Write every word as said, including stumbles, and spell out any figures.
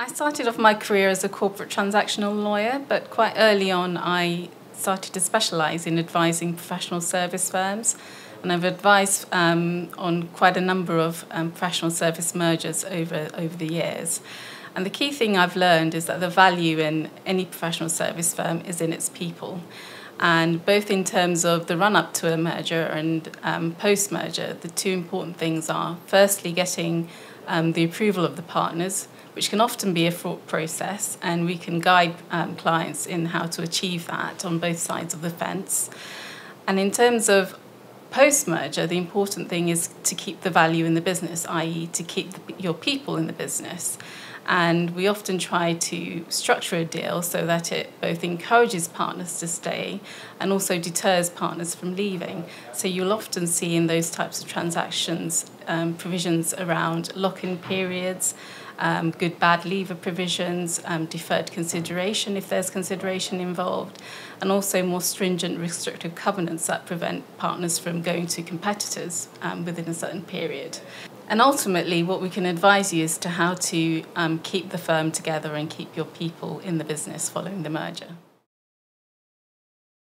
I started off my career as a corporate transactional lawyer, but quite early on I started to specialise in advising professional service firms, and I've advised um, on quite a number of um, professional service mergers over, over the years. And the key thing I've learned is that the value in any professional service firm is in its people. And both in terms of the run-up to a merger and um, post-merger, the two important things are, firstly, getting um, the approval of the partners, which can often be a fraught process, and we can guide um, clients in how to achieve that on both sides of the fence. And in terms of post-merger, the important thing is to keep the value in the business, that is to keep the, your people in the business. And we often try to structure a deal so that it both encourages partners to stay and also deters partners from leaving. So you'll often see in those types of transactions um, provisions around lock-in periods, um, good bad leaver provisions, um, deferred consideration if there's consideration involved, and also more stringent restrictive covenants that prevent partners from going to competitors um, within a certain period. And ultimately, what we can advise you is to how to um, keep the firm together and keep your people in the business following the merger.